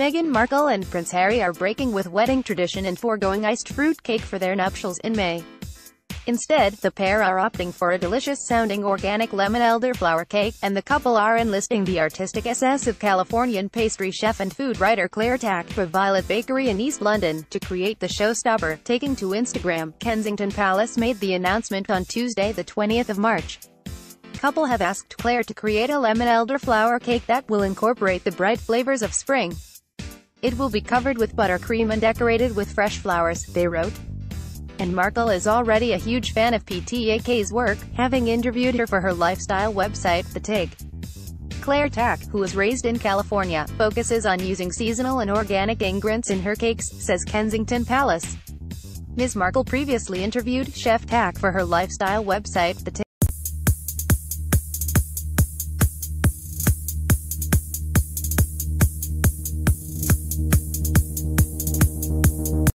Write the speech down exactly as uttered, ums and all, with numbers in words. Meghan Markle and Prince Harry are breaking with wedding tradition and foregoing iced fruit cake for their nuptials in May. Instead, the pair are opting for a delicious-sounding organic lemon elderflower cake, and the couple are enlisting the artistic assess of Californian pastry chef and food writer Claire Ptak of Violet Bakery in East London, to create the showstopper. Taking to Instagram, Kensington Palace made the announcement on Tuesday the twentieth of March. Couple have asked Claire to create a lemon elderflower cake that will incorporate the bright flavors of spring. It will be covered with buttercream and decorated with fresh flowers, they wrote. And Markle is already a huge fan of Ptak's work, having interviewed her for her lifestyle website, The Tig. Claire Ptak, who was raised in California, focuses on using seasonal and organic ingredients in her cakes, says Kensington Palace. Miz Markle previously interviewed Chef Ptak for her lifestyle website, The Tig.